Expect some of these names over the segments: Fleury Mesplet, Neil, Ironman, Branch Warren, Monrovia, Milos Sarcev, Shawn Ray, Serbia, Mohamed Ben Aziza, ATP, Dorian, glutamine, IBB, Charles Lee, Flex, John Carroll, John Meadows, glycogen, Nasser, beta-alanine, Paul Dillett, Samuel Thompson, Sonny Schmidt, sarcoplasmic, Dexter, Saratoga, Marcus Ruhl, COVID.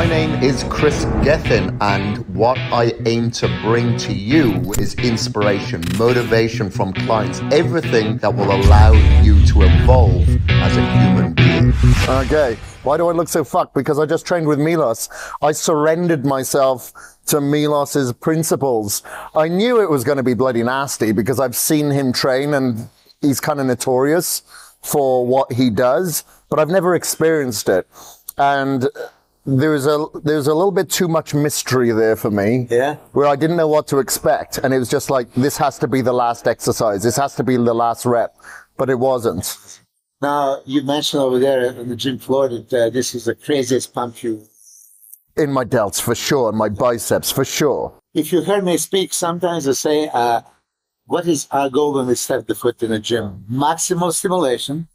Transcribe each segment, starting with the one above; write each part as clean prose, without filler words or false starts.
My name is Kris Gethin, and what I aim to bring to you is inspiration, motivation from clients, everything that will allow you to evolve as a human being. Okay, why do I look so fucked? Because I just trained with Milos. I surrendered myself to Milos's principles. I knew it was going to be bloody nasty because I've seen him train and he's kind of notorious for what he does, but I've never experienced it. And there's a little bit too much mystery there for me, where I didn't know what to expect. And it was just like, this has to be the last exercise. This has to be the last rep, but it wasn't. Now, you mentioned over there on the gym floor that this is the craziest pump you... In my delts, for sure, and my biceps, for sure. If you heard me speak, sometimes I say, what is our goal when we step the foot in the gym? Maximal stimulation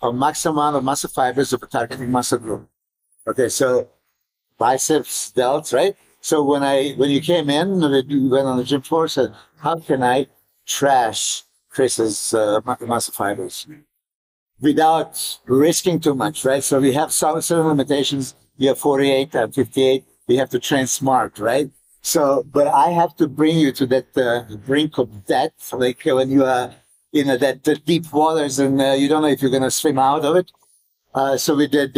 or maximum amount of muscle fibers of a targeting muscle group. Okay, so biceps, delts, right? So when you came in, you went on the gym floor, said, how can I trash Chris's muscle fibers without risking too much, right? So we have certain limitations. You have 48, 58. We have to train smart, right? So, but I have to bring you to that brink of death, like when you are in that deep waters and you don't know if you're going to swim out of it. So we did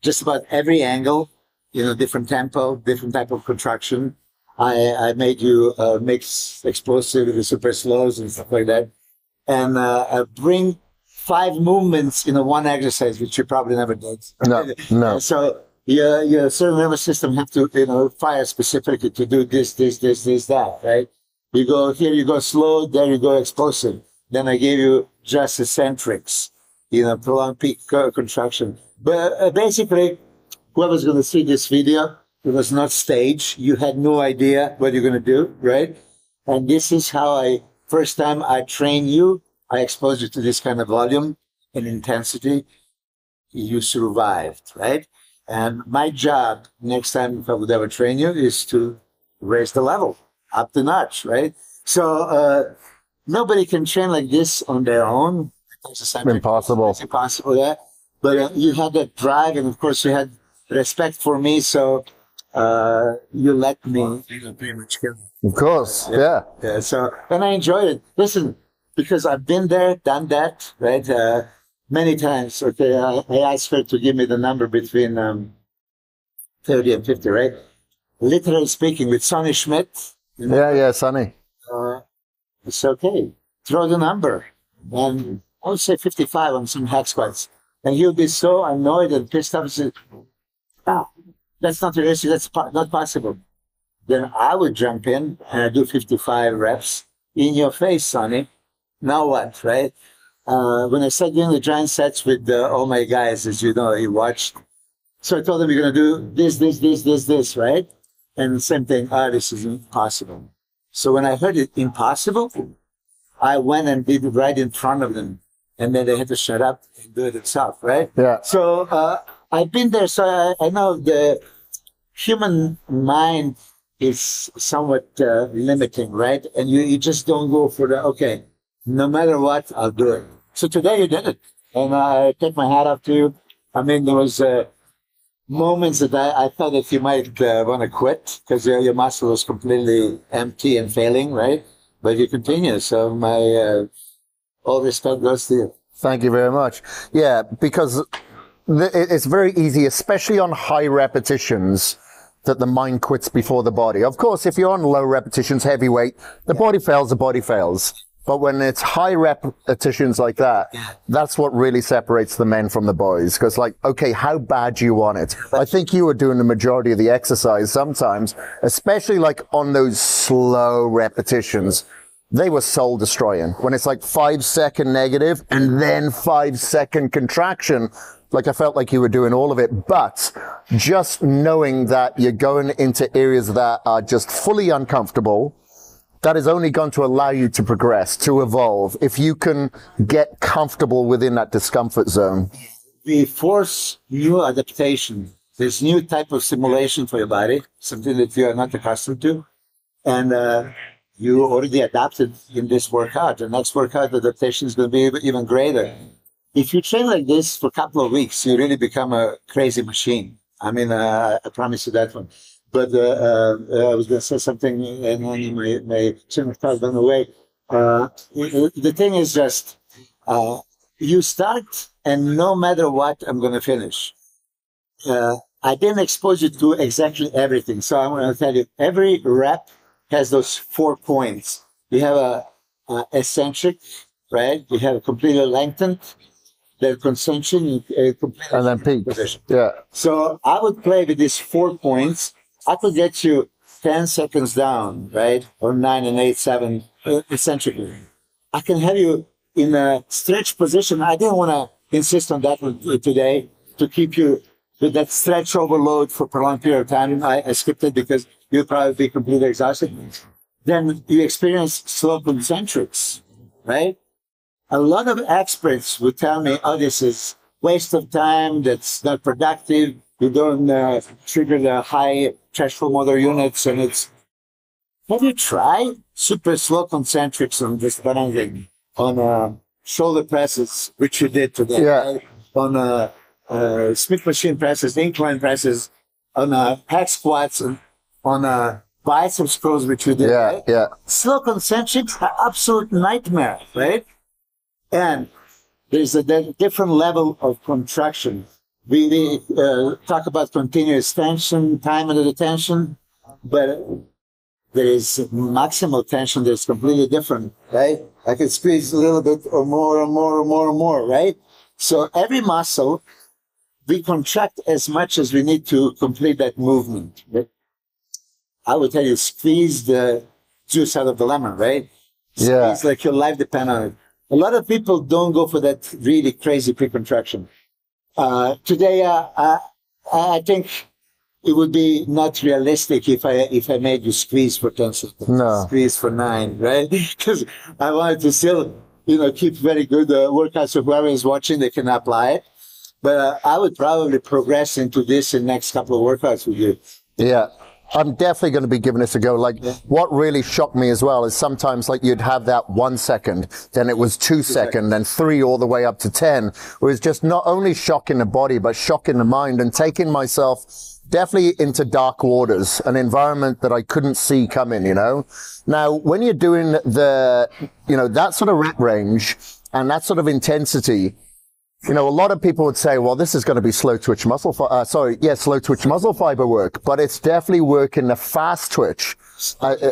just about every angle, you know, different tempo, different type of contraction. I made you mix explosive with super slows and stuff like that. And bring 5 movements in one exercise, which you probably never did. No, no. So your certain nervous system have to, you know, fire specifically to do this, this, this, this, that, right? You go here, you go slow, there you go explosive. Then I gave you just eccentrics, you know, prolonged peak contraction. But basically, whoever's going to see this video, it was not staged. You had no idea what you're going to do, right? And this is how first time I train you, I expose you to this kind of volume and intensity. You survived, right? And my job next time, if I would ever train you, is to raise the level, up the notch, right? So nobody can train like this on their own. Impossible. It's impossible, yeah. But you had that drive, and of course you had respect for me, so you let me. Of course, yeah. Yeah. So, and I enjoyed it. Listen, because I've been there, done that, right? Many times, okay? I asked her to give me the number between 30 and 50, right? Literally speaking, with Sonny Schmidt. You know, yeah, Sonny. It's okay. Throw the number. And I would say 55 on some hack squats. And he'll be so annoyed and pissed off and say, ah, that's not the issue, that's not possible. Then I would jump in and I do 55 reps in your face, Sonny. Now what, right? When I started doing the giant sets with all my guys, as you know, he watched. So I told him, you're going to do this, this, this, this, this, right? And the same thing, this is impossible. So when I heard it impossible, I went and did it right in front of them. And then they had to shut up and do it itself, right? Yeah. So I've been there, so I know the human mind is somewhat limiting, right? And you just don't go for the, okay, no matter what, I'll do it. So today you did it. And I take my hat off to you. I mean, there was moments that I thought that you might want to quit because your muscle was completely empty and failing, right? But you continue. So my all respect goes to you. Thank you very much. Yeah, because it's very easy, especially on high repetitions, that the mind quits before the body. Of course, if you're on low repetitions, heavyweight, the body fails, the body fails. But when it's high repetitions like that, that's what really separates the men from the boys. Because like, okay, how bad do you want it? I think you were doing the majority of the exercise sometimes, especially like on those slow repetitions. They were soul destroying. When it's like 5-second negative and then 5-second contraction, like I felt like you were doing all of it. But just knowing that you're going into areas that are just fully uncomfortable, that is only going to allow you to progress, to evolve, if you can get comfortable within that discomfort zone. We force new adaptation. There's new type of stimulation for your body, something that you are not accustomed to. And you already adapted in this workout. The next workout adaptation is going to be even greater. If you train like this for a couple of weeks, you really become a crazy machine. I mean, I promise you that one. But I was going to say something, and my train of thought went away. The thing is just, you start, and no matter what, I'm going to finish. I didn't expose you to exactly everything, so I'm going to tell you, every rep has those 4 points. You have a eccentric, right? You have a completely lengthened, their consumption, and then peak position. Yeah. So I would play with these 4 points. I could get you 10 seconds down, right? Or 9 and 8, 7, eccentrically. I can have you in a stretch position. I didn't want to insist on that today to keep you with that stretch overload for a prolonged period of time. I skipped it because you'll probably be completely exhausted. Then you experience slow concentrics, right? A lot of experts would tell me, oh, this is waste of time, that's not productive, you don't trigger the high threshold motor units, and it's... Have you tried super slow concentrics on this banding, on shoulder presses, which you did today, yeah. On Smith machine presses, incline presses, on hack squats, and on biceps curls, which you did, yeah, right? Yeah. Slow concentrics are absolute nightmare, right? And there's a different level of contraction. We talk about continuous tension, time under the tension, but there is maximal tension that's completely different, right? I can squeeze a little bit or more and more and more and more, right? So every muscle, we contract as much as we need to complete that movement. Right? I would tell you, squeeze the juice out of the lemon, right? Yeah. It's like your life depends on it. A lot of people don't go for that really crazy pre-contraction. Today, I think it would be not realistic if I made you squeeze for 10 seconds, no. Squeeze for 9, right? Because I wanted to still, you know, keep very good workouts for whoever is watching. They can apply it, but I would probably progress into this in the next couple of workouts with you. Yeah. I'm definitely going to be giving this a go. Like, yeah. What really shocked me as well is sometimes, like, you'd have that 1 second, then it was 2 seconds, then 3, all the way up to 10. It was just not only shocking the body, but shocking the mind, and taking myself definitely into dark waters, an environment that I couldn't see coming, you know? Now, when you're doing the, you know, that sort of rep range and that sort of intensity, you know, a lot of people would say, well, this is going to be slow twitch muscle, slow twitch muscle fiber work, but it's definitely working the fast twitch.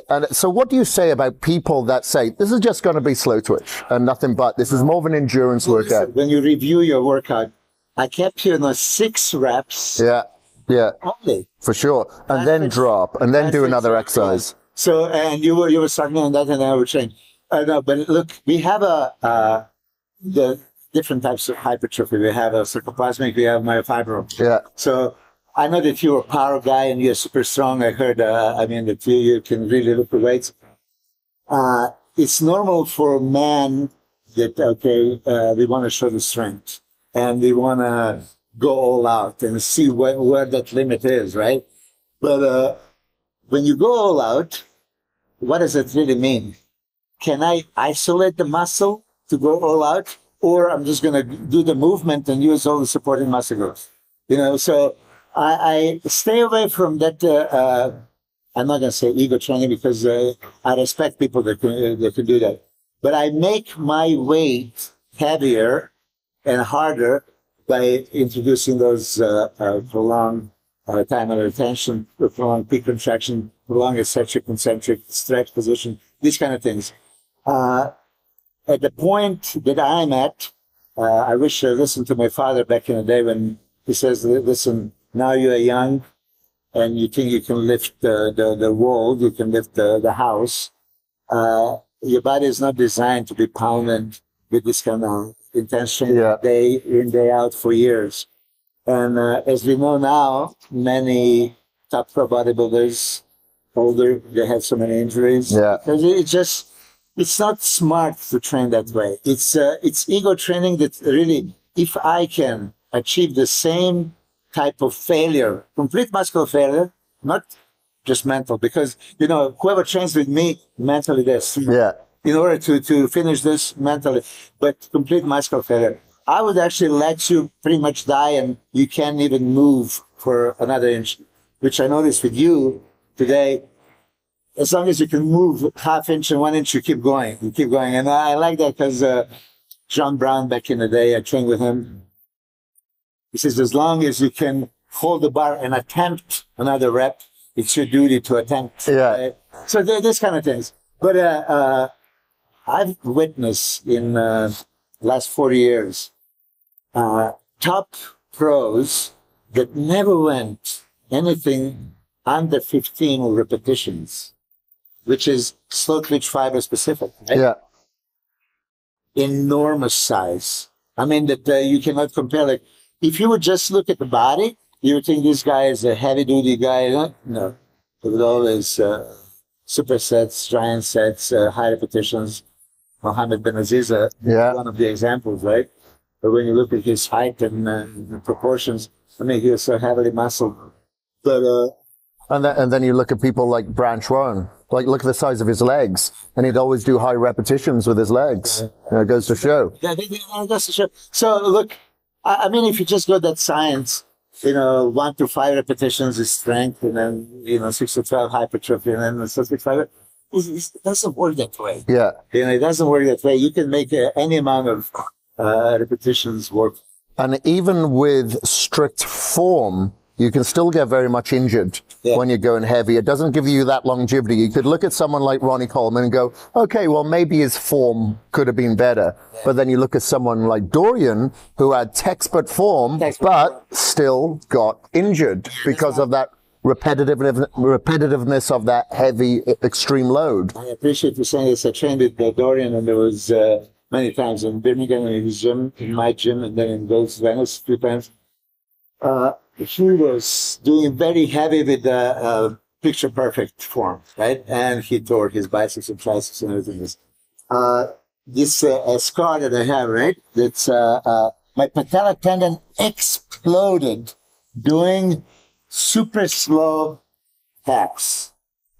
And so what do you say about people that say, this is just going to be slow twitch and nothing but, this is more of an endurance workout? When you review your workout, I kept you in the 6 reps. Yeah, yeah, only. For sure. And that then is, drop, and then do another exercise. So, and you were starting on that, and I would change. No, but look, we have the different types of hypertrophy. We have a sarcoplasmic, we have myofibral. Yeah. So I know that you're a power guy and you're super strong. I heard, that you can really lift the weights. It's normal for a man that, we want to show the strength and we want to go all out and see where that limit is, right? But when you go all out, what does it really mean? Can I isolate the muscle to go all out? Or I'm just going to do the movement and use all the supporting muscle groups. You know, so I stay away from that. I'm not going to say ego training because I respect people that can do that. But I make my weight heavier and harder by introducing those prolonged time under tension, prolonged peak contraction, prolonged eccentric, concentric, stretch position, these kind of things. At the point that I'm at, I wish I listened to my father back in the day when he says, listen, now you are young and you think you can lift the world, you can lift the house. Your body is not designed to be pounded with this kind of intention, yeah, day in, day out for years. And as we know now, many top pro bodybuilders, older, they have so many injuries. Yeah. It's not smart to train that way. It's ego training that really, if I can achieve the same type of failure, complete muscular failure, not just mental, because, you know, whoever trains with me, mentally this. Yeah. In order to finish this mentally, but complete muscular failure. I would actually let you pretty much die and you can't even move for another inch, which I noticed with you today. As long as you can move half inch and 1 inch, you keep going, you keep going. And I like that because John Brown, back in the day, I trained with him. He says, as long as you can hold the bar and attempt another rep, it's your duty to attempt. Yeah. Right? So this kind of things. But I've witnessed in last 40 years, top pros that never went anything under 15 repetitions, which is slow twitch fiber specific. Right? Yeah. Enormous size. I mean, that you cannot compare. Like, if you would just look at the body, you would think this guy is a heavy duty guy. No. With all his supersets, giant sets, high repetitions. Mohamed Ben Aziza, yeah, one of the examples, right? But when you look at his height and proportions, I mean, he was so heavily muscled. But and then you look at people like Branch Warren. Like, look at the size of his legs, and he'd always do high repetitions with his legs. You know, it goes to show. Yeah, it goes to show. So look, I mean, if you just go that science, you know, 1 to 5 repetitions is strength, and then, you know, 6 to 12 hypertrophy, and then 6 to 5. It doesn't work that way. Yeah. You know, it doesn't work that way. You can make any amount of repetitions work. And even with strict form, you can still get very much injured, yeah, when you're going heavy. It doesn't give you that longevity. You could look at someone like Ronnie Coleman and go, okay, well, maybe his form could have been better. Yeah. But then you look at someone like Dorian, who had textbook form, but still got injured because of that repetitiveness of that heavy, extreme load. I appreciate you saying this. I trained with Dorian, and there was many times in Birmingham, in his gym, in my gym, and then in those Venice, a few times. He was doing very heavy with the picture perfect form, right? And he tore his biceps and triceps and everything else. This scar that I have, right? That's my patella tendon exploded doing super slow hacks.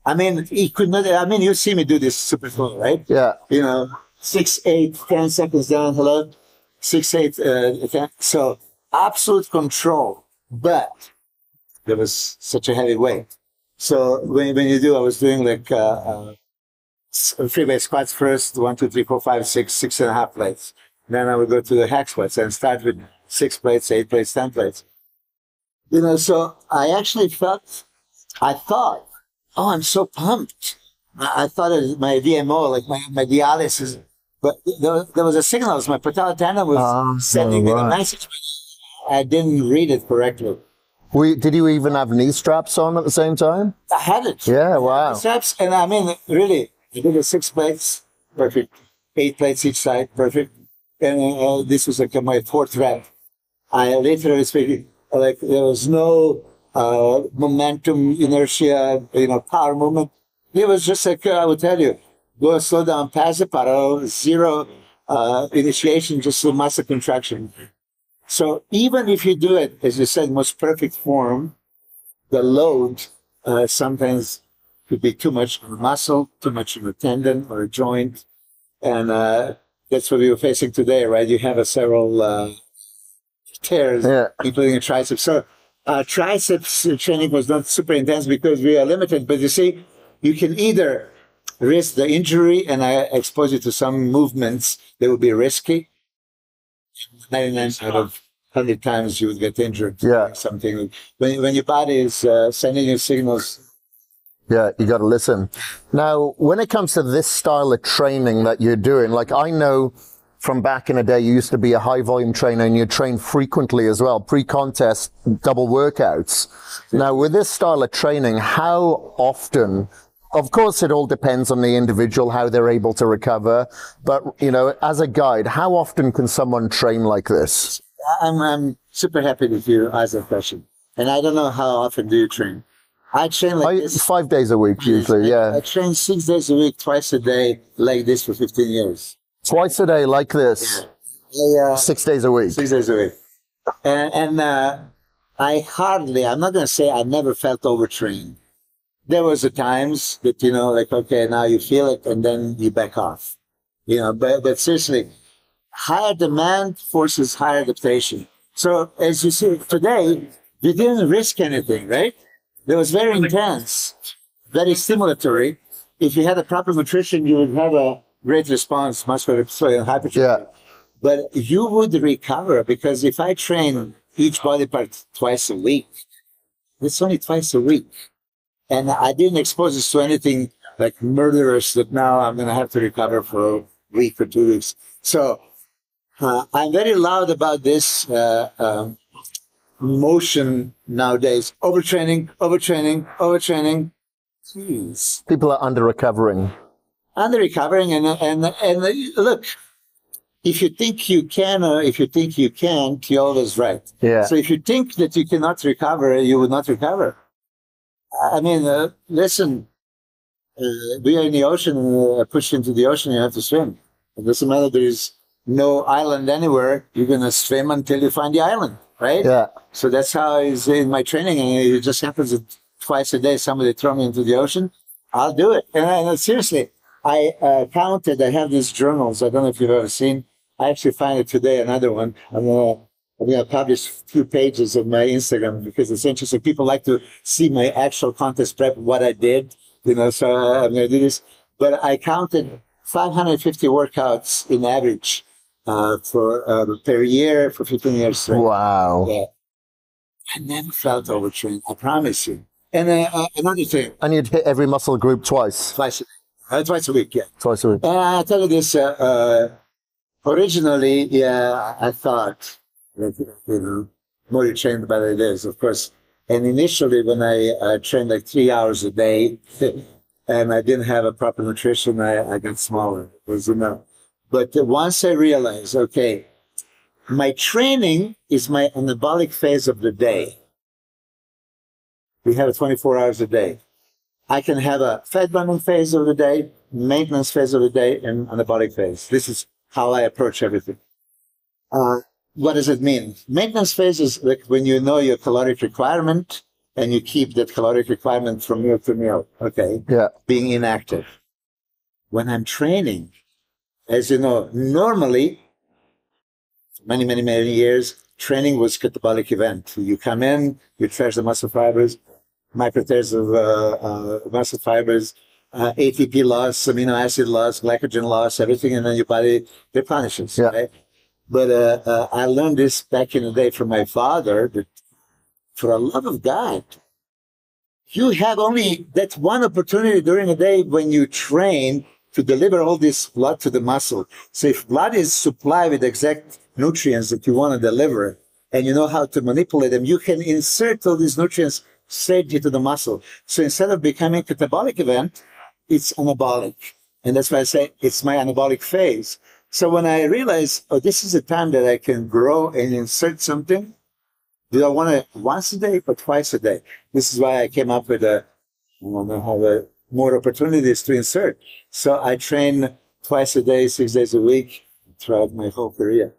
I mean, he could not. I mean, you see me do this super slow, right? Yeah. You know, 6, 8, 10 seconds down. Hello, 6, 8, 10. So absolute control. But there was such a heavy weight. So when you do, I was doing like freeweight squats first, 1, 2, 3, 4, 5, 6, 6.5 plates. Then I would go to the hack squats and start with 6 plates, 8 plates, 10 plates. You know, so I actually felt, I thought, oh, I'm so pumped. I thought it was my DMO, like my dialysis. But there was a signal. My patella tendon was sending me a message. I didn't read it correctly. Did you even have knee straps on at the same time? I had it. Yeah, wow. Knee straps, and I mean, really, I did 6 plates, perfect. 8 plates each side, perfect. And this was like my 4th rep. I literally speaking. Like, there was no momentum, inertia, you know, power movement. It was just like, I would tell you, go slow down, pass the paddle, zero initiation, just a muscle contraction. So even if you do it, as you said, most perfect form, the load sometimes could be too much on the muscle, too much on a tendon or a joint. And that's what we were facing today, right? You have a several... tears, yeah, including a tricep. So triceps training was not super intense because we are limited. But you see, you can either risk the injury and I expose you to some movements that would be risky. 99 out of 100 times you would get injured. Yeah, something when your body is sending you signals. Yeah, you got to listen. Now, when it comes to this style of training that you're doing, like I know. From back in the day, you used to be a high volume trainer and you trained frequently as well, pre-contest, double workouts. Now, with this style of training, how often, of course, it all depends on the individual, how they're able to recover. But, you know, as a guide, how often can someone train like this? I'm super happy that you asked that question. And I don't know how often do you train. I train like this. 5 days a week, usually, yeah. I train 6 days a week, twice a day, like this for 15 years. Twice a day, like this, yeah. 6 days a week. 6 days a week. And I'm not going to say I never felt overtrained. There was the times that, you know, like, okay, now you feel it, and then you back off. You know, but seriously, higher demand forces higher adaptation. So as you see today, we didn't risk anything, right? It was very intense, very stimulatory. If you had a proper nutrition, you would have a great response, muscular and hypertrophy. Yeah. But you would recover, because if I train each body part twice a week, it's only twice a week. And I didn't expose this to anything like murderous that now I'm going to have to recover for a week or 2 weeks. So I'm very loud about this motion nowadays. Overtraining, overtraining, overtraining. Jeez. People are under-recovering. Under-recovering, and look, if you think you can or if you think you can't, you're always right. Yeah. So if you think that you cannot recover, you will not recover. I mean, listen, we are in the ocean, pushed into the ocean, you have to swim. It doesn't matter, there is no island anywhere, you're going to swim until you find the island, right? Yeah. So that's how it's in my training, and it just happens that twice a day somebody throw me into the ocean, I'll do it. And seriously, I counted, I have these journals, I don't know if you've ever seen, I actually find it today, another one. I'm going to publish a few pages of my Instagram because it's interesting. People like to see my actual contest prep, what I did, you know, so I'm going to do this. But I counted 550 workouts in average for per year for 15 years straight. Wow. Yeah. I never felt overtrained, I promise you. And another thing. And you'd hit every muscle group twice? Twice a week, yeah. Twice a week. And I tell you this, originally, yeah, I thought, you know, more you train, the better it is, of course. And initially, when I trained like 3 hours a day, and I didn't have a proper nutrition, I got smaller. It was enough. But once I realized, okay, my training is my anabolic phase of the day. We have 24 hours a day. I can have a fat burning phase of the day, maintenance phase of the day, and anabolic phase. This is how I approach everything. What does it mean? Maintenance phase is like when you know your caloric requirement and you keep that caloric requirement from meal to meal, okay? Yeah. Being inactive. When I'm training, as you know, normally, many, many, many years, training was a catabolic event. You come in, you trash the muscle fibers, micro-tears of muscle fibers, ATP loss, amino acid loss, glycogen loss, everything, and then your body replenishes, yeah. Right? But I learned this back in the day from my father, that for the love of God, you have only that one opportunity during the day when you train to deliver all this blood to the muscle. So if blood is supplied with exact nutrients that you want to deliver, and you know how to manipulate them, you can insert all these nutrients straight into the muscle. So instead of becoming a catabolic event, it's anabolic. And that's why I say it's my anabolic phase. So when I realized, oh, this is a time that I can grow and insert something, do I want it once a day or twice a day? This is why I came up with a, I don't know how the more opportunities to insert. So I train twice a day, 6 days a week throughout my whole career.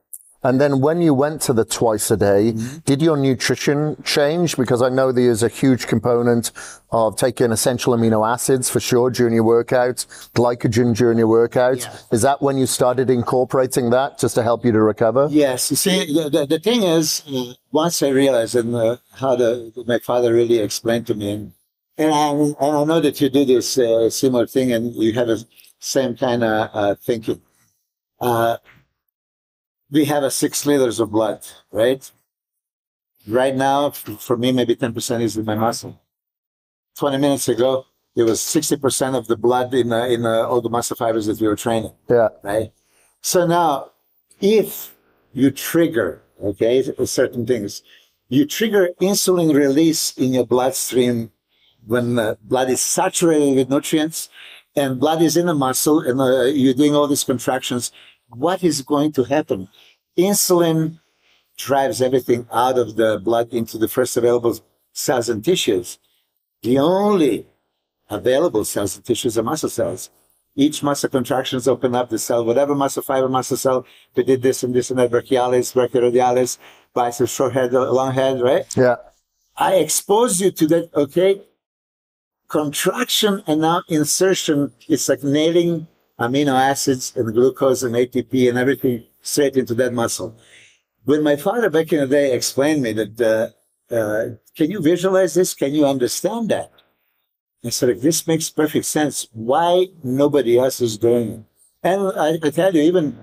And then when you went to the twice a day, mm-hmm. did your nutrition change? Because I know there's a huge component of taking essential amino acids for sure during your workouts, glycogen during your workouts. Yeah. Is that when you started incorporating that just to help you to recover? Yes. You see, the thing is, once I realized and how my father really explained to me, and I know that you do this similar thing and you have the same kind of thinking. We have a 6 liters of blood, right? Right now, for me, maybe 10% is in my muscle. 20 minutes ago, it was 60% of the blood in all the muscle fibers that we were training. Yeah. Right? So now, if you trigger, okay, certain things, you trigger insulin release in your bloodstream when the blood is saturated with nutrients and blood is in the muscle and you're doing all these contractions. What is going to happen? Insulin drives everything out of the blood into the first available cells and tissues. The only available cells and tissues are muscle cells. Each muscle contractions open up the cell, whatever muscle fiber, muscle cell, they did this and this and that, brachialis, brachioradialis, biceps, short head, long head, right? Yeah. I expose you to that, okay? Contraction and now insertion, it's like nailing amino acids and glucose and ATP and everything straight into that muscle. When my father back in the day explained me that, can you visualize this? Can you understand that? I said, like, this makes perfect sense. Why nobody else is doing it? And I tell you, even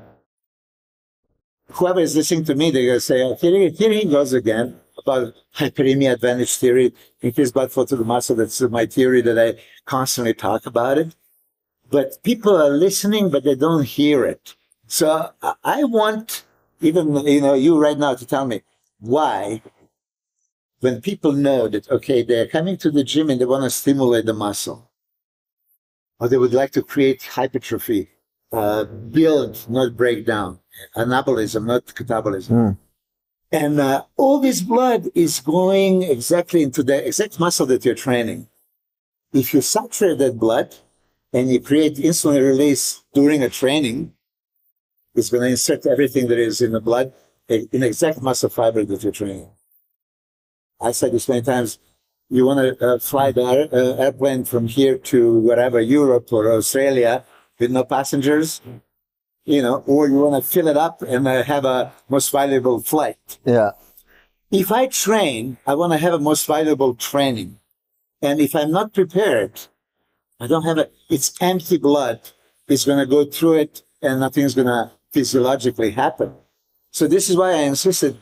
whoever is listening to me, they're going to say, oh, here he goes again about hyperemia advantage theory, increased blood flow to the muscle. That's my theory that I constantly talk about it. But people are listening, but they don't hear it. So I want even, you know, you right now to tell me why, when people know that, okay, they're coming to the gym and they want to stimulate the muscle, or they would like to create hypertrophy, build, not break down, anabolism, not catabolism. Mm. And all this blood is going exactly into the exact muscle that you're training. If you saturate that blood and you create insulin release during a training, it's going to insert everything that is in the blood in exact muscle fiber that you're training. I said this many times, you want to fly the airplane from here to wherever, Europe or Australia, with no passengers, you know, or you want to fill it up and have a most valuable flight. Yeah. If I train, I want to have a most valuable training. And if I'm not prepared, I don't have it's empty blood. It's going to go through it and nothing's going to physiologically happen. So this is why I insisted.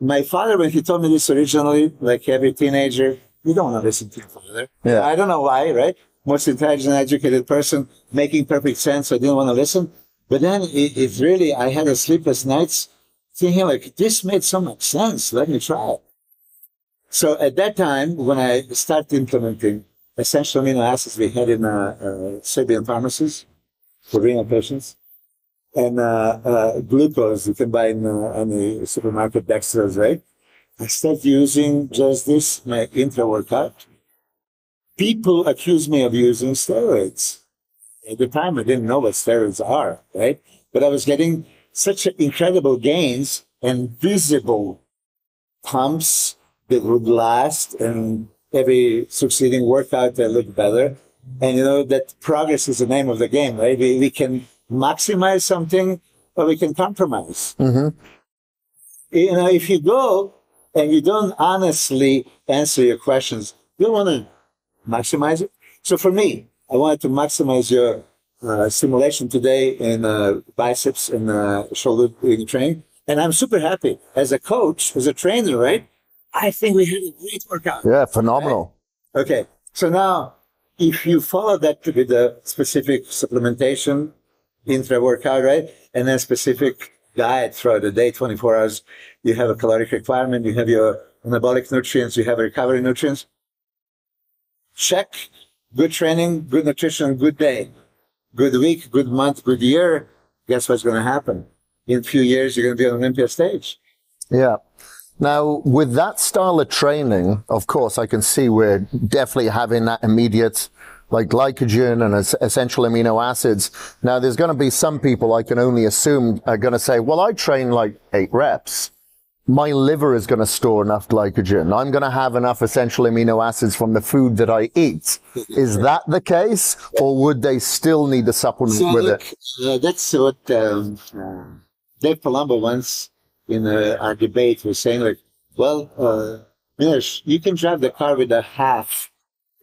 My father, when he told me this originally, like every teenager, you don't want to listen to your father. Yeah. I don't know why, right? Most intelligent, educated person, making perfect sense. I didn't want to listen. But then it really, I had a sleepless nights thinking like, this made so much sense. Let me try it. So at that time, when I started implementing essential amino acids we had in Serbian pharmacies for renal patients, and glucose you can buy in the supermarket, Dexter's, right? I started using just this, my intra-workout. People accuse me of using steroids. At the time, I didn't know what steroids are, right? But I was getting such incredible gains and visible pumps that would last, and every succeeding workout I looked better. And you know that progress is the name of the game, right? We can maximize something, or we can compromise. Mm-hmm. You know, if you go and you don't honestly answer your questions, you want to maximize it. So for me, I wanted to maximize your stimulation today in biceps and shoulder training. And I'm super happy as a coach, as a trainer, right? I think we had a great workout. Yeah, phenomenal. Right? Okay. So now, if you follow that with a specific supplementation, intra-workout, right? And then specific diet throughout the day, 24 hours, you have a caloric requirement, you have your anabolic nutrients, you have recovery nutrients. Check. Good training, good nutrition, good day, good week, good month, good year. Guess what's going to happen? In a few years, you're going to be on the Olympia stage. Yeah. Now, with that style of training, of course, I can see we're definitely having that immediate, like glycogen and essential amino acids. Now, there's going to be some people I can only assume are going to say, well, I train like 8 reps. My liver is going to store enough glycogen. I'm going to have enough essential amino acids from the food that I eat. Is that the case, or would they still need a supplement with it? That's what Dave Palumbo once in our debate was saying, like, well, you can drive the car with a half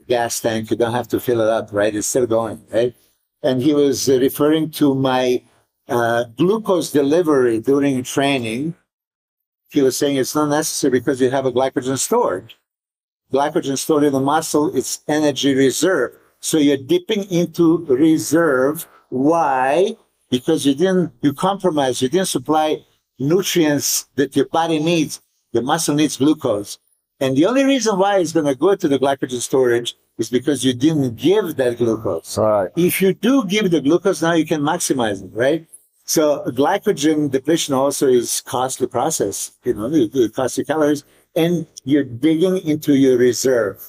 gas tank. You don't have to fill it up, right? It's still going, right? And he was referring to my glucose delivery during training. He was saying it's not necessary because you have a glycogen stored. Glycogen stored in the muscle, it's energy reserve. So you're dipping into reserve. Why? Because you compromise, you didn't supply nutrients that your body needs. Your muscle needs glucose. And the only reason why it's going to go to the glycogen storage is because you didn't give that glucose. All right. If you do give the glucose, now you can maximize it, right? So glycogen depletion also is costly process, you know, it costs you calories, and you're digging into your reserve.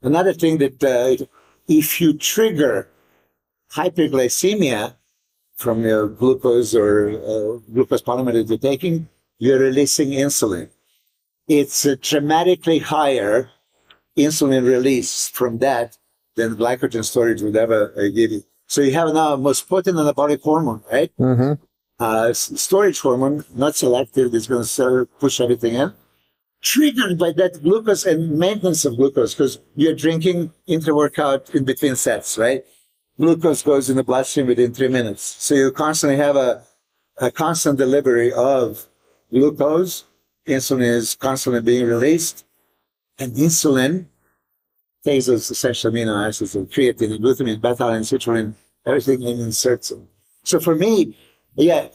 Another thing that if you trigger hyperglycemia from your glucose or glucose polymer that you're taking, you're releasing insulin. It's a dramatically higher insulin release from that than glycogen storage would ever give you. So you have now the most potent anabolic hormone, right? Mm-hmm. storage hormone, not selective, is going to push everything in. Triggered by that glucose and maintenance of glucose, because you're drinking intra-workout in between sets, right? Glucose goes in the bloodstream within 3 minutes. So you constantly have a constant delivery of glucose. Insulin is constantly being released. And insulin takes those essential amino acids and creatine and glutamine, beta-alanine, citrulline, everything, and inserts them. So for me, yeah,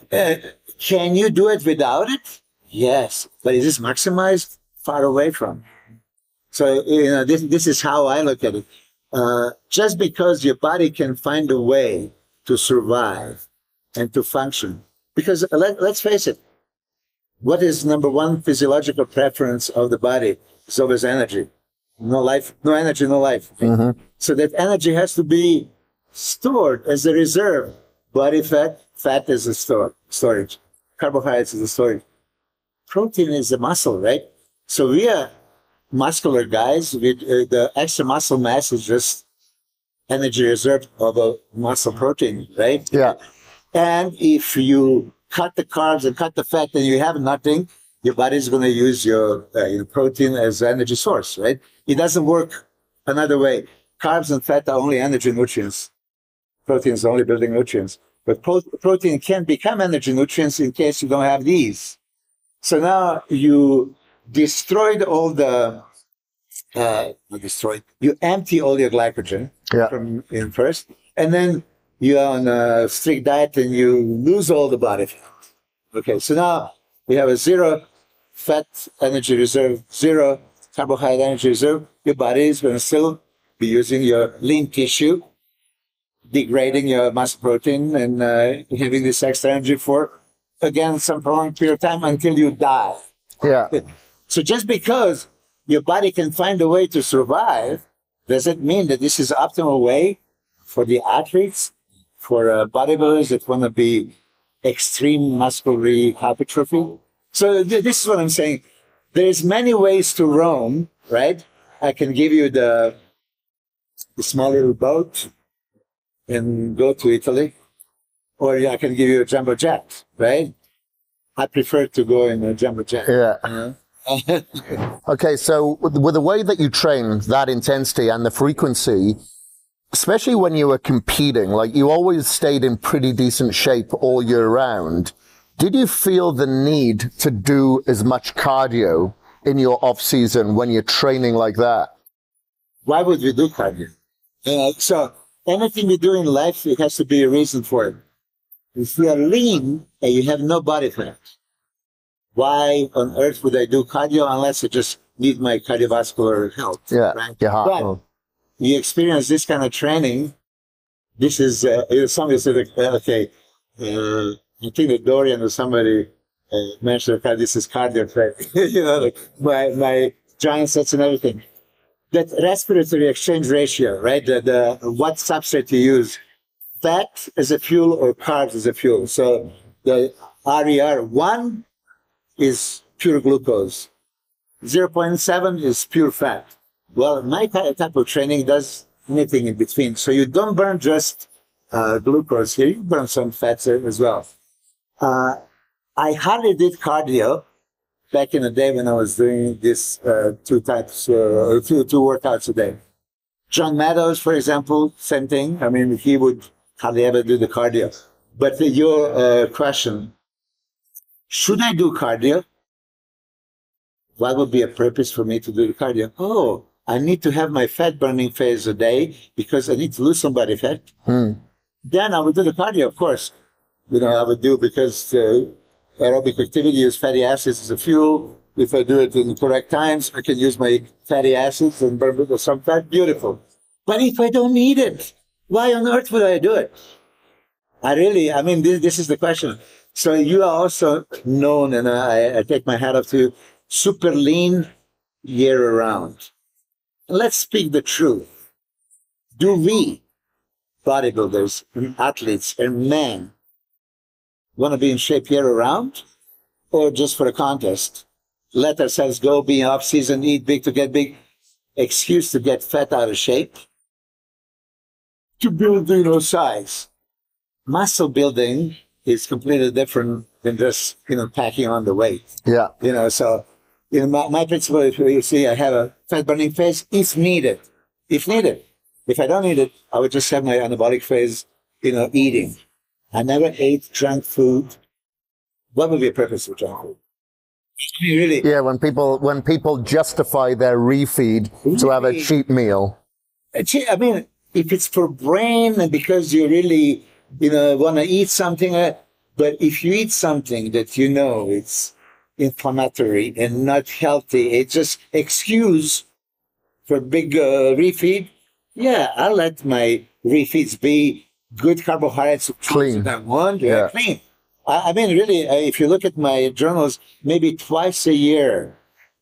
can you do it without it? Yes, but is this maximized? Far away from. So, you know, this is how I look at it. Just because your body can find a way to survive and to function, because let's face it, what is number one physiological preference of the body? It's always energy. No life, no energy, no life. Mm-hmm. So that energy has to be stored as a reserve. Body fat, fat is a storage. Carbohydrates is a storage. Protein is the muscle, right? So we are muscular guys. The extra muscle mass is just energy reserve of a muscle protein, right? Yeah. And if you cut the carbs and cut the fat and you have nothing, your body is going to use your protein as energy source, right? It doesn't work another way. Carbs and fat are only energy nutrients. Protein is only building nutrients. But protein can become energy nutrients in case you don't have these. So now you destroyed all the, you empty all your glycogen from in first, and then you're on a strict diet and you lose all the body fat. Okay, so now we have a zero fat energy reserve, zero carbohydrate energy reserve. Your body is going to still be using your lean tissue, degrading your muscle protein and having this extra energy for, again, some prolonged period of time until you die. Yeah. So just because your body can find a way to survive, doesn't mean that this is the optimal way for the athletes, for bodybuilders that want to be extreme muscular hypertrophy. So this is what I'm saying. There's many ways to roam, right? I can give you the small little boat and go to Italy. Or I can give you a jumbo jet, right? I prefer to go in a jumbo jet. Yeah. Okay, so with the way that you train, that intensity and the frequency, especially when you were competing, like you always stayed in pretty decent shape all year round. Did you feel the need to do as much cardio in your off-season when you're training like that? Why would we do cardio? So anything we do in life, it has to be a reason for it. If you are lean and you have no body fat, why on earth would I do cardio unless I just need my cardiovascular health? Yeah, right? But you experience this kind of training. This is, somebody said, okay, I think that Dorian or somebody mentioned, okay, this is cardio training, you know, like my giant sets and everything. That respiratory exchange ratio, right? What substrate you use. Fat as a fuel or carbs as a fuel. So the RER1 is pure glucose. 0.7 is pure fat. Well, my type of training does anything in between. So you don't burn just glucose here. You burn some fats as well. I hardly did cardio back in the day when I was doing this two workouts a day. John Meadows, for example, same thing. I mean, he would hardly ever do the cardio. But your question, should I do cardio? What would be a purpose for me to do the cardio? Oh, I need to have my fat burning phase a day because I need to lose some body fat. Then I would do the cardio, of course. You know, I would do because aerobic activity uses fatty acids as a fuel. If I do it in the correct times, I can use my fatty acids and burn some fat. Beautiful. But if I don't need it, why on earth would I do it? I mean, this is the question. So you are also known, and I take my hat off to you, super lean year-round. Let's speak the truth. Do we, bodybuilders, athletes, and men, want to be in shape year-round or just for a contest? Let ourselves go, be in off-season, eat big to get big, excuse to get fat out of shape, to build, you know, size. Muscle building is completely different than just, you know, packing on the weight. Yeah. You know, so, you know, my principle is, you see, I have a fat burning phase if needed. If needed. If I don't need it, I would just have my anabolic phase, you know, eating. I never ate junk food. What would be a purpose for junk food? I mean, really? Yeah, when people justify their refeed to have a cheap meal. I mean, if it's for brain and because you really, you know, want to eat something, but if you eat something that you know it's inflammatory and not healthy, it's just excuse for big refeed. Yeah, I'll let my refeeds be good carbohydrates, clean. That one, yeah, clean. I mean, really, if you look at my journals, maybe twice a year,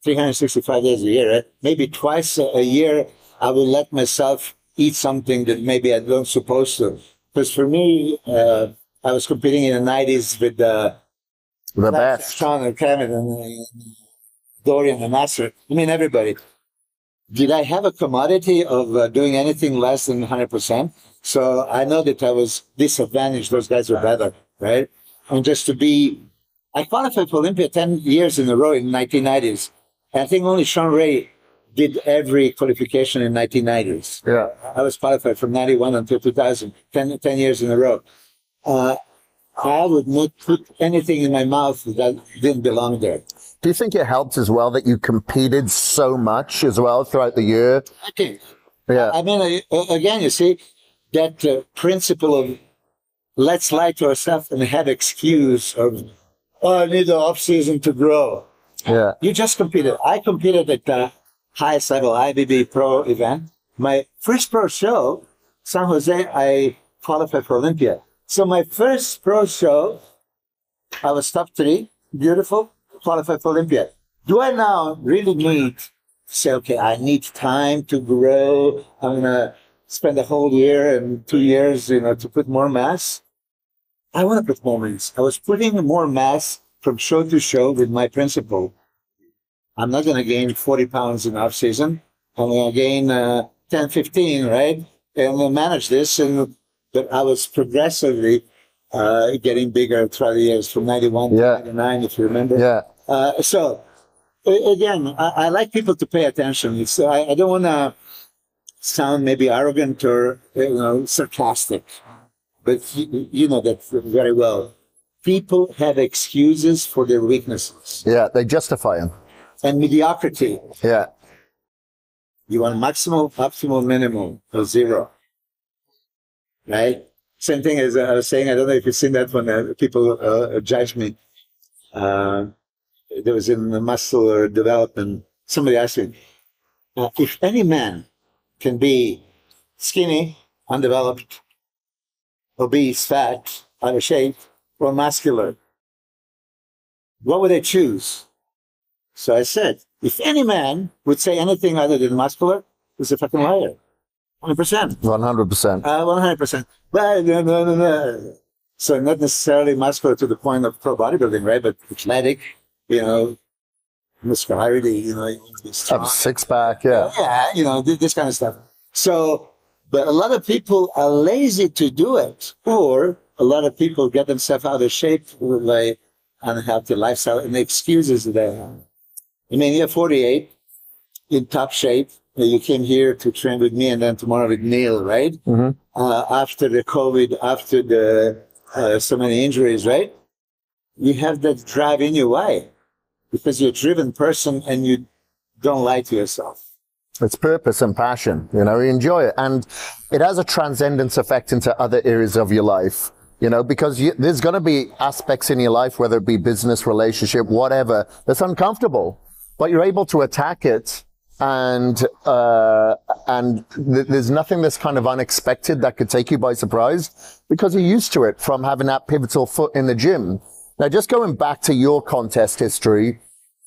365 days a year, maybe twice a year, I will let myself eat something that maybe I don't supposed to. Because for me, I was competing in the 90s with the best. Shawn and Kevin and Dorian and Nasser. I mean, everybody. Did I have a commodity of doing anything less than 100%? So I know that I was disadvantaged. Those guys were better, right? And just to be, I qualified for Olympia 10 years in a row in the 1990s. I think only Shawn Ray did every qualification in the 1990s. Yeah. I was qualified from 91 until 2000, 10 years in a row. I would not put anything in my mouth that didn't belong there. Do you think it helped as well that you competed so much as well throughout the year? I think. Yeah. I mean, again, you see, that principle of let's lie to ourselves and have excuse of, oh, I need the off-season to grow. Yeah. You just competed. I competed at the highest level IBB Pro event. My first pro show, San Jose, I qualified for Olympia. So my first pro show, I was top 3, beautiful, qualified for Olympia. Do I now really need to say, okay, I need time to grow, I'm going to spend a whole year and 2 years, you know, to put more mass? I want to put more mass. I was putting more mass from show to show with my principle. I'm not going to gain 40 pounds in off season. I'm going to gain 10, 15, right? And we'll manage this. And but I was progressively getting bigger throughout the years, from 91 to 99, if you remember. Yeah. So again, I like people to pay attention. So I don't want to sound maybe arrogant or, you know, sarcastic, but you know that very well. People have excuses for their weaknesses. Yeah, they justify them. And mediocrity. Yeah. You want maximal, optimal, minimum, or zero. Right? Same thing as I was saying, I don't know if you've seen that when people judge me. There was in the muscle development, somebody asked me, if any man can be skinny, undeveloped, obese, fat, out of shape, or muscular, what would I choose? So I said, if any man would say anything other than muscular, he's a fucking liar. 100%. 100%. 100%. So not necessarily muscular to the point of pro bodybuilding, right? But athletic, you know, muscularity, you know, six-pack, yeah. Yeah, you know, this kind of stuff. So, but a lot of people are lazy to do it, or a lot of people get themselves out of shape with like unhealthy lifestyle and the excuses that they have. I mean, you're 48, in top shape. You came here to train with me and then tomorrow with Neil, right? Mm-hmm. After the COVID, after the so many injuries, right? You have that drive in you. Why? Because you're a driven person and you don't lie to yourself. It's purpose and passion, you know, you enjoy it. And it has a transcendence effect into other areas of your life, you know, because there's going to be aspects in your life, whether it be business, relationship, whatever, that's uncomfortable, but you're able to attack it. And there's nothing that's kind of unexpected that could take you by surprise because you're used to it from having that pivotal foot in the gym. Now, just going back to your contest history,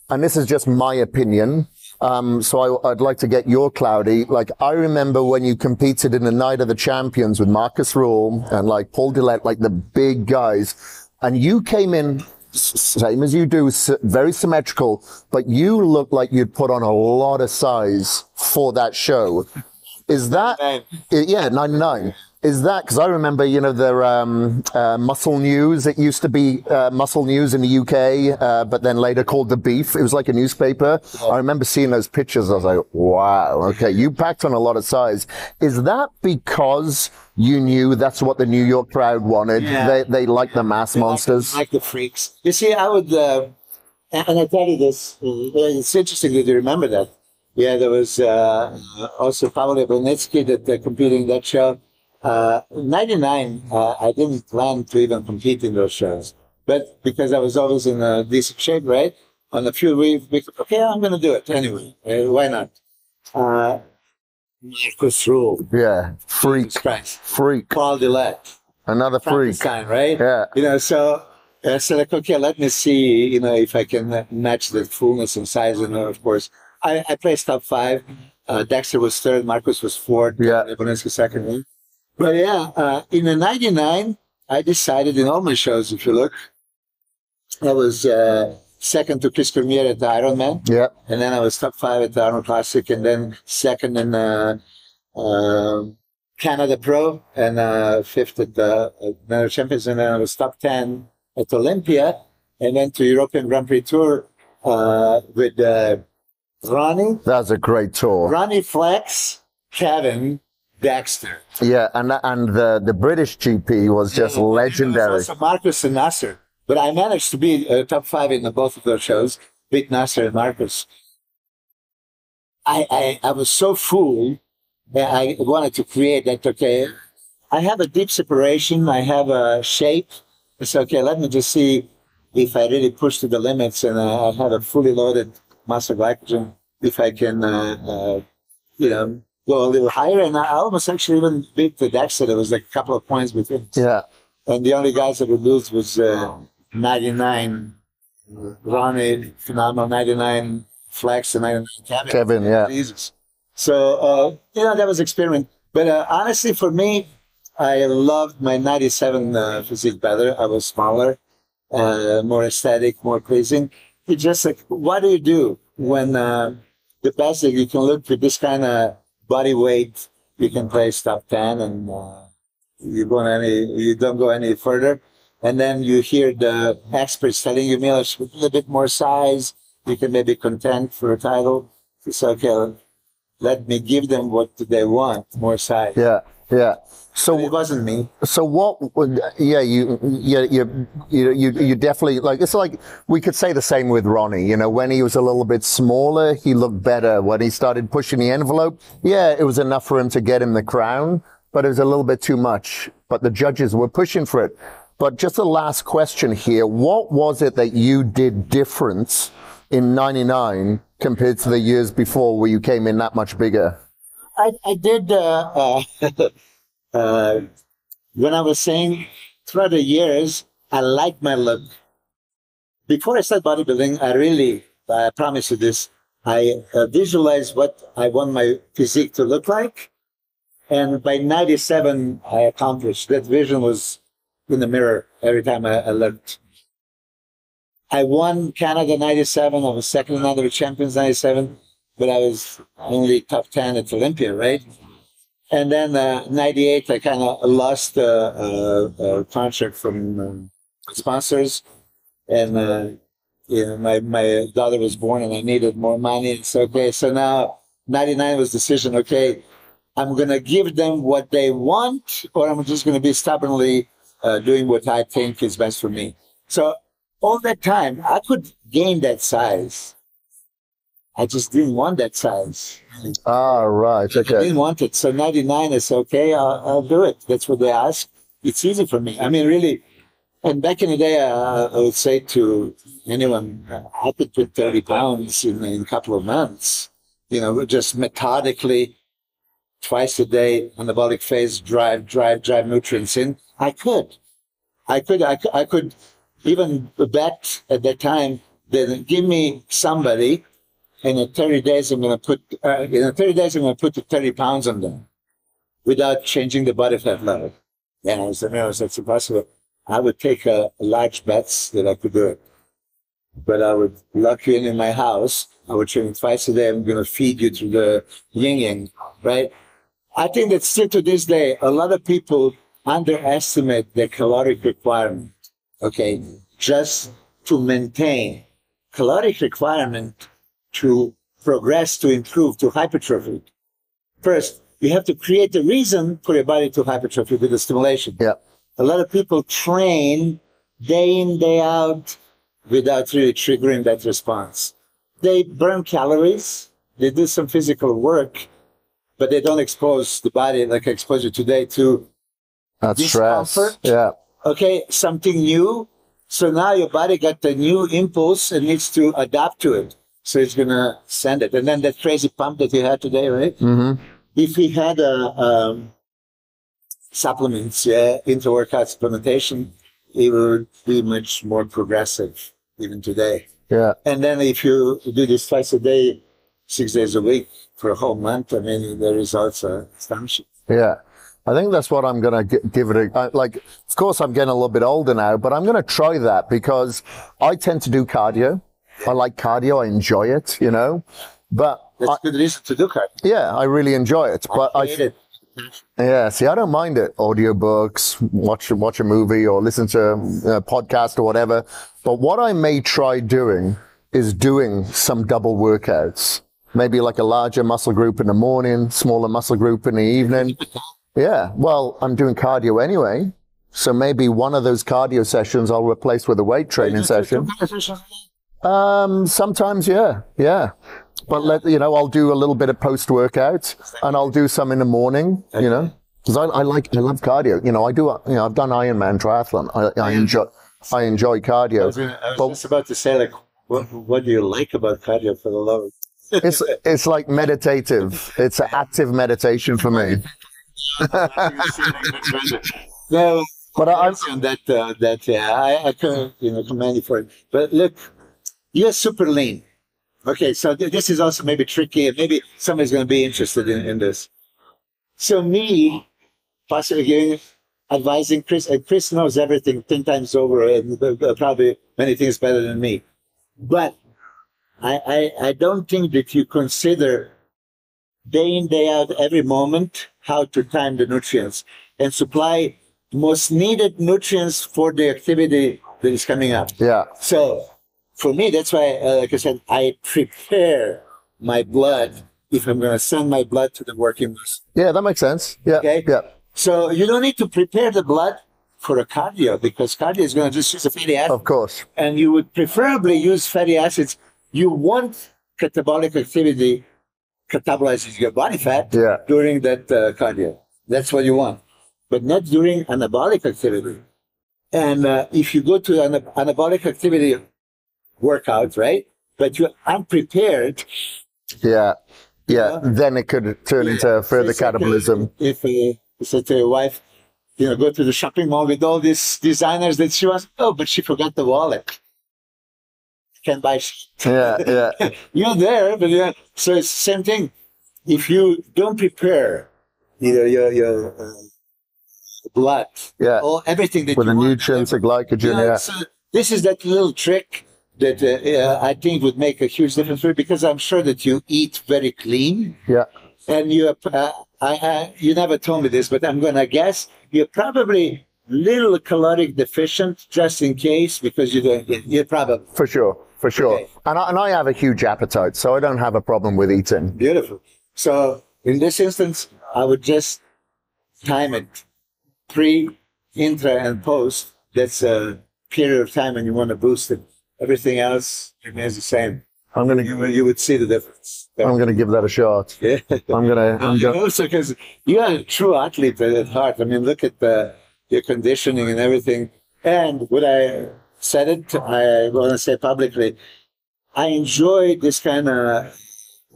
and this is just my opinion, so I'd like to get your clarity. Like, I remember when you competed in the Night of the Champions with Marcus Ruhl and like Paul Dillett, like the big guys, and you came in, same as you do, very symmetrical, but you look like you'd put on a lot of size for that show. Is that, yeah, 99. is that, because I remember, you know, the Muscle News, it used to be Muscle News in the UK, but then later called The Beef. It was like a newspaper. Oh. I remember seeing those pictures. I was like, wow, okay, you packed on a lot of size. Is that because you knew that's what the New York crowd wanted? Yeah. They like the mass monsters. Like the freaks. You see, I would, and I tell you this, it's interesting that you remember that. Yeah, there was also Pavle Benetsky that competing in that show. In 99, I didn't plan to even compete in those shows. But because I was always in a decent shape, right? On a few weeks, okay, I'm going to do it anyway. Why not? Marcus Ruhl. Yeah, freak. Freak. Paul Dillett. Another freak. Right? Yeah. You know, so I said, like, okay, let me see, you know, if I can match the fullness and size. And of course, I placed top five. Dexter was third. Marcus was fourth. Yeah. Bonetsky second. But yeah, in the 99, I decided in all my shows, if you look, I was second to Kris Premier at the Ironman. Yeah. And then I was top five at the Ironman Classic, and then second in Canada Pro, and fifth at the National Champions, and then I was top 10 at Olympia, and then to European Grand Prix Tour with Ronnie. That's a great tour. Ronnie, Flex, Kevin, Dexter. Yeah, and the British GP was just legendary. It was also Marcus and Nasser. But I managed to be top five in both of those shows, beat Nasser and Marcus. I was so fooled that I wanted to create that, okay, I have a deep separation, I have a shape. It's okay, let me just see if I really push to the limits and I have a fully loaded muscle glycogen, if I can, you know, go a little higher, and I almost actually even beat the Dexter. There was like a couple of points between. Yeah. And the only guys that would lose was 99, Ronnie, Phenomenal, 99, Flex, and 99, Kevin. Yeah. Jesus. So, you know, that was experiment. But honestly, for me, I loved my 97 physique better. I was smaller, more aesthetic, more pleasing. It's just like, what do you do when the best that you can look for this kind of body weight, you can place top 10, and you don't go any further. And then you hear the experts telling you, Milos, with a little bit more size, you can maybe contend for a title. It's okay, let me give them what they want, more size. Yeah, yeah. So it wasn't me. So what would, yeah, you definitely, like, it's like, we could say the same with Ronnie, you know, when he was a little bit smaller, he looked better. When he started pushing the envelope, yeah, it was enough for him to get him the crown, but it was a little bit too much, but the judges were pushing for it. But just the last question here, what was it that you did different in 99 compared to the years before where you came in that much bigger? I did, when I was saying throughout the years, I liked my look. Before I started bodybuilding, I really, I promise you this, I visualized what I want my physique to look like. And by 97, I accomplished. That vision was in the mirror every time I looked. I won Canada 97. I was second in the Champions 97, but I was only top 10 at Olympia, right? And then 98, I kind of lost a contract from sponsors, and you know, my daughter was born, and I needed more money. So okay, so now 99 was decision. Okay, I'm gonna give them what they want, or I'm just gonna be stubbornly doing what I think is best for me. So all that time, I could gain that size. I just didn't want that size. Ah, right. Okay. I didn't want it. So 99 is okay. I'll do it. That's what they ask. It's easy for me. I mean, really. And back in the day, I would say to anyone, I could put 30 pounds in a couple of months. You know, just methodically, twice a day, anabolic phase, drive nutrients in. I could even bet at that time that give me somebody. And in 30 days, I'm going to put 30 pounds on them without changing the body fat level. And I said, no, that's impossible. I would take large bets that I could do it. But I would lock you in my house. I would train twice a day. I'm going to feed you through the yin-yang, right? I think that still to this day, a lot of people underestimate the caloric requirement, okay? Just to maintain caloric requirement to progress, to improve, to hypertrophy. First, you have to create a reason for your body to hypertrophy with the stimulation. Yeah. A lot of people train day in, day out without really triggering that response. They burn calories, they do some physical work, but they don't expose the body like I exposed you today to discomfort. Yeah. Okay, something new. So now your body got the new impulse and needs to adapt to it. So it's going to send it. And then that crazy pump that you had today, right? Mm-hmm. If he had supplements, yeah, intra-workout supplementation, it would be much more progressive even today. Yeah. And then if you do this twice a day, 6 days a week for a whole month, I mean, the results are astonishing. Yeah. I think that's what I'm going to give it a, like, of course I'm getting a little bit older now, but I'm going to try that because I tend to do cardio. I like cardio. I enjoy it, you know, but that's good reason to do cardio. Yeah. I really enjoy it, but I hate it. Yeah, see, I don't mind it. Audiobooks, watch a movie or listen to a podcast or whatever. But what I may try doing is doing some double workouts. Maybe like a larger muscle group in the morning, smaller muscle group in the evening. Yeah, well, I'm doing cardio anyway. So maybe one of those cardio sessions I'll replace with a weight training session. Sometimes, yeah, yeah. But let, you know, I'll do a little bit of post-workout and I'll do some in the morning, you know, because I love cardio. You know, I do, you know, I've done Ironman triathlon. I enjoy cardio. I was just about to say, like, what do you like about cardio for the Lord? It's like meditative. It's an active meditation for me. No, but I'm on that, I can, you know, commend you for it. But look, you're super lean. Okay, so this is also maybe tricky, and maybe somebody's going to be interested in this. So me, possibly advising Kris, and Kris knows everything 10 times over, and probably many things better than me. But I don't think that you consider day in, day out, every moment, how to time the nutrients and supply most needed nutrients for the activity that is coming up. Yeah. So for me, that's why, like I said, I prepare my blood if I'm going to send my blood to the working muscle. Yeah, that makes sense. Yeah. Okay? Yeah. So you don't need to prepare the blood for a cardio because cardio is going to just use a fatty acid. Of course. And you would preferably use fatty acids. You want catabolic activity catabolizes your body fat during that cardio. That's what you want. But not during anabolic activity. And if you go to an anabolic activity workout, right? But you're unprepared. Yeah. Yeah. You know? Then it could turn into further catabolism. If you said to your wife, you know, go to the shopping mall with all these designers that she wants, oh, but she forgot the wallet. Can buy shit. Yeah, yeah. You're there, but yeah. So it's the same thing. If you don't prepare either your blood or everything that with you want. With the nutrients, the glycogen, So this is that little trick that I think would make a huge difference for you because I'm sure that you eat very clean. Yeah. And you, you never told me this, but I'm going to guess you're probably little caloric deficient just in case because you don't get your problem. For sure, for sure. Okay. And I have a huge appetite, so I don't have a problem with eating. Beautiful. So in this instance, I would just time it pre, intra, and post. That's a period of time when you want to boost it. Everything else remains the same. I'm gonna. You would see the difference. I'm gonna give that a shot. Yeah. I'm gonna. Also, because you are a true athlete at heart. I mean, look at your conditioning and everything. And when I said it, I want to say publicly, I enjoy this kind of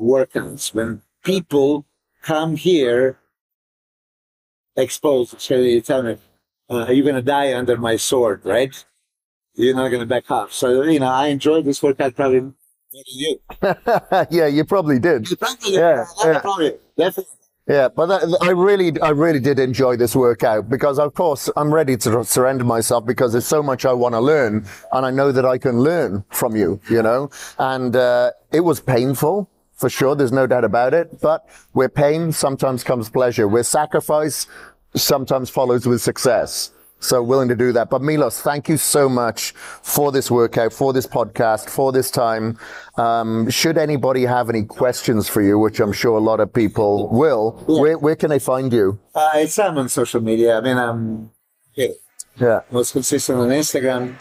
workouts when people come here exposed. So you tell me, you're gonna die under my sword, right? You're not going to back off. So, you know, I enjoyed this workout probably more than you. Yeah, you probably did. You probably did. Yeah, but I really did enjoy this workout because, of course, I'm ready to surrender myself because there's so much I want to learn and I know that I can learn from you, you know, and it was painful. for sure. There's no doubt about it. But where pain sometimes comes pleasure, where sacrifice sometimes follows with success. So willing to do that. But Milos, thank you so much for this workout, for this podcast, for this time. Should anybody have any questions for you, which I'm sure a lot of people will, where can they find you? I'm on social media. I mean, I'm here. Yeah. Most consistent on Instagram,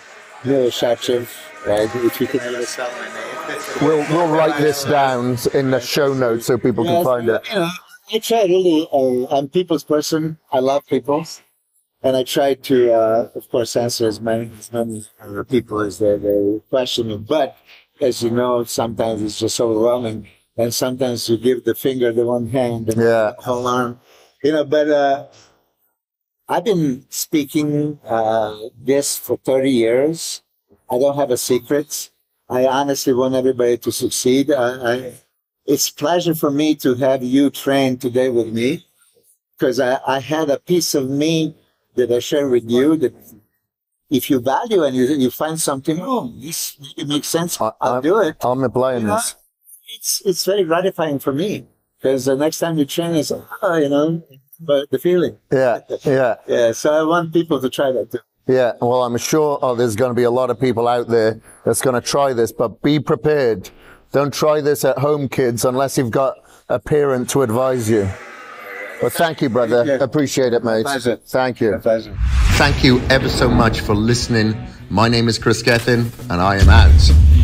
Milos Sarcev, right? If you could spell my name. We'll write this down in the show notes so people can find it. I try really, I'm people's person. I love people. And I try to, of course, answer as many people as they question me. But as you know, sometimes it's just overwhelming, and sometimes you give the finger the one hand and the whole arm, But I've been speaking this for 30 years. I don't have a secret. I honestly want everybody to succeed. It's a pleasure for me to have you train today with me, because I had a piece of me that I share with you, that if you value and you find something, this it makes sense, I'll do it. I'm applying this. It's very gratifying for me, because the next time you train is, but the feeling. Yeah, yeah. Yeah, so I want people to try that too. Yeah, well, I'm sure there's going to be a lot of people out there that's going to try this, but be prepared. Don't try this at home, kids, unless you've got a parent to advise you. Well, thank you, brother. Thank you. Appreciate it, mate. Pleasure. Thank you. Pleasure. Thank you ever so much for listening. My name is Kris Gethin, and I am out.